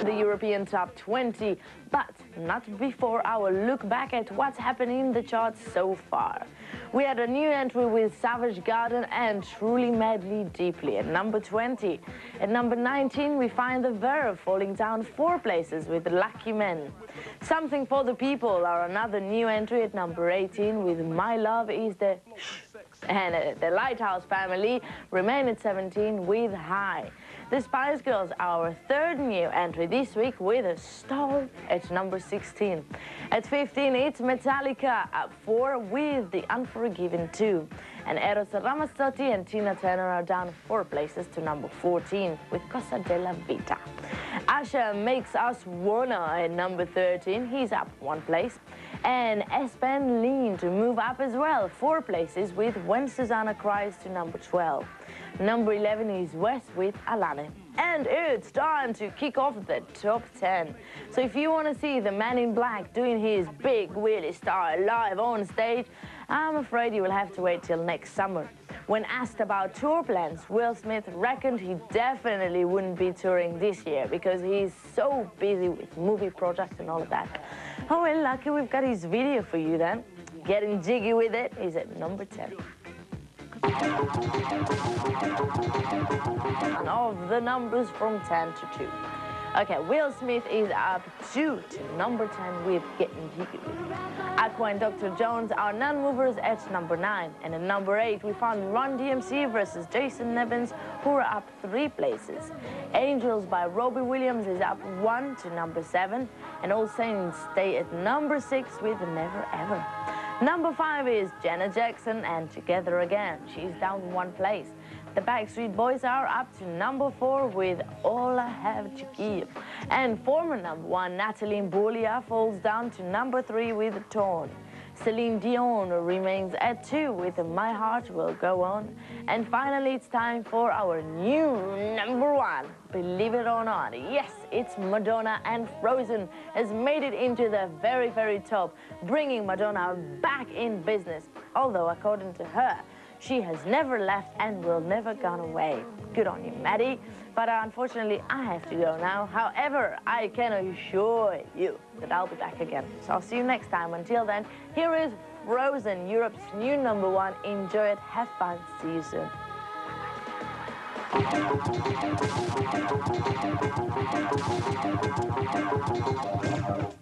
to the European top 20, but not before our look back at what's happening in the charts so far. We had a new entry with Savage Garden and Truly Madly Deeply at number 20. At number 19, we find The Verve falling down 4 places with Lucky Man. Something for the People are another new entry at number 18 with My Love Is the Shh. And the Lighthouse Family remain at 17 with High. The Spice Girls are our 3rd new entry this week with a star at number 16. At 15, it's Metallica up 4 with The Unforgiven 2. And Eros Ramazzotti and Tina Turner are down 4 places to number 14 with Cose Della Vita. Usher makes us wanna at number 13. He's up 1 place. And Espen Lind to move up as well, 4 places with When Susanna Cries to number 12. Number 11 is Wes with Alane. And it's time to kick off the top 10. So if you want to see the Man in Black doing his big Willy style live on stage, I'm afraid you will have to wait till next summer. When asked about tour plans, Will Smith reckoned he definitely wouldn't be touring this year because he's so busy with movie projects and all of that. Oh, well, lucky we've got his video for you then. Getting Jiggy With It is at number 10. And of the numbers from 10 to 2. Okay, Will Smith is up 2 to number 10 with Getting Jiggy With It. Aqua and Dr. Jones are non-movers at number 9. And at number 8, we found Run D.M.C. versus Jason Nevins, who are up 3 places. Angels by Robbie Williams is up 1 to number 7. And All Saints stay at number 6 with Never Ever. Number 5 is Janet Jackson and Together Again. She's down 1 place. The Backstreet Boys are up to number 4 with All I Have To Give. And former number 1 Natalie Imbruglia falls down to number 3 with Torn. Celine Dion remains at 2 with My Heart Will Go On. And finally, it's time for our new number 1. Believe it or not, yes, it's Madonna, and Frozen has made it into the very, very top, bringing Madonna back in business. Although, according to her, she has never left and will never gone away. Good on you, Maddie. But unfortunately, I have to go now. However, I can assure you that I'll be back again. So I'll see you next time. Until then, here is Frozen, Europe's new number 1. Enjoy it. Have fun. See you soon.